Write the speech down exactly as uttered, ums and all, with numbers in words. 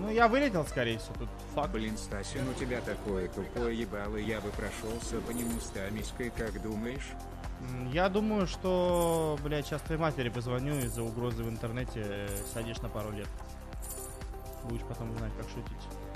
Ну, я вылетел, скорее всего, тут факт. Блин, Стасин, у тебя такое тупое ебало, я бы прошелся по нему с Тамиской, как думаешь? Я думаю, что, блядь, сейчас твоей матери позвоню из-за угрозы в интернете, садишь на пару лет. Будешь потом знать, как шутить.